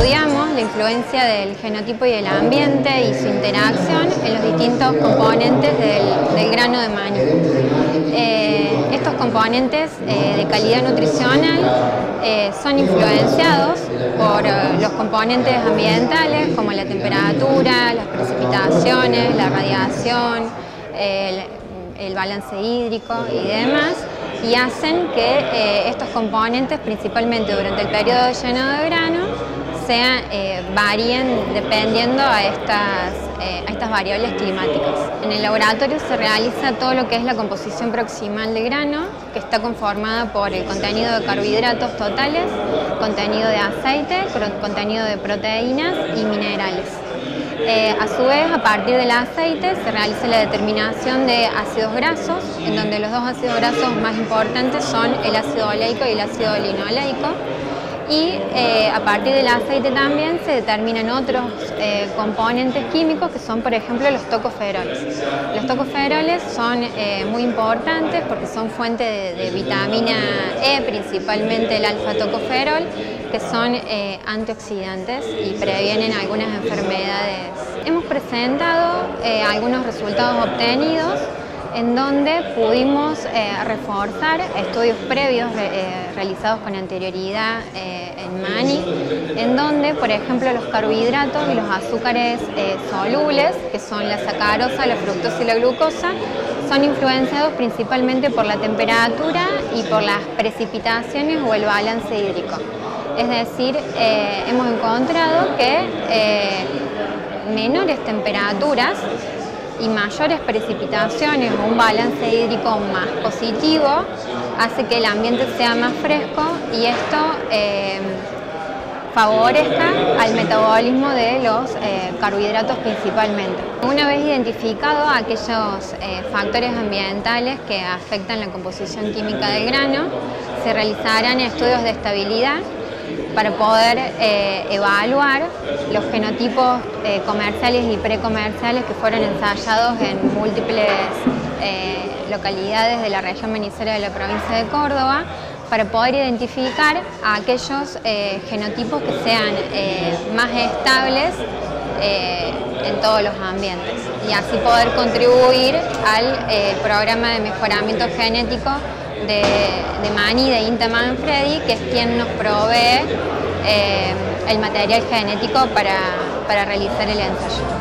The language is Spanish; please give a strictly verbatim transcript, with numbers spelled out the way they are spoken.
estudiamos la influencia del genotipo y del ambiente y su interacción en los distintos componentes del, del grano de maní. Eh, estos componentes eh, de calidad nutricional eh, son influenciados por eh, los componentes ambientales como la temperatura, las precipitaciones, la radiación, el, el balance hídrico y demás, y hacen que eh, estos componentes, principalmente durante el periodo de lleno de grano, sea, eh, varíen dependiendo a estas, eh, a estas variables climáticas. En el laboratorio se realiza todo lo que es la composición proximal de grano, que está conformada por el contenido de carbohidratos totales, contenido de aceite, contenido de proteínas y minerales. Eh, a su vez, a partir del aceite se realiza la determinación de ácidos grasos, en donde los dos ácidos grasos más importantes son el ácido oleico y el ácido linoleico. Y eh, a partir del aceite también se determinan otros eh, componentes químicos que son, por ejemplo, los tocoferoles. Los tocoferoles son eh, muy importantes porque son fuente de, de vitamina E, principalmente el alfa-tocoferol, que son eh, antioxidantes y previenen algunas enfermedades. Hemos presentado eh, algunos resultados obtenidos en donde pudimos eh, reforzar estudios previos eh, realizados con anterioridad eh, en maní, en donde, por ejemplo, los carbohidratos y los azúcares eh, solubles, que son la sacarosa, la fructosa y la glucosa, son influenciados principalmente por la temperatura y por las precipitaciones o el balance hídrico. Es decir, eh, hemos encontrado que eh, menores temperaturas y mayores precipitaciones o un balance hídrico más positivo hace que el ambiente sea más fresco, y esto eh, favorezca al metabolismo de los eh, carbohidratos principalmente. Una vez identificado aquellos eh, factores ambientales que afectan la composición química del grano, se realizarán estudios de estabilidad para poder eh, evaluar los genotipos eh, comerciales y precomerciales que fueron ensayados en múltiples eh, localidades de la región manicera de la provincia de Córdoba, para poder identificar a aquellos eh, genotipos que sean eh, más estables eh, en todos los ambientes, y así poder contribuir al eh, programa de mejoramiento genético De, de maní de Inta Manfredi, que es quien nos provee eh, el material genético para, para realizar el ensayo.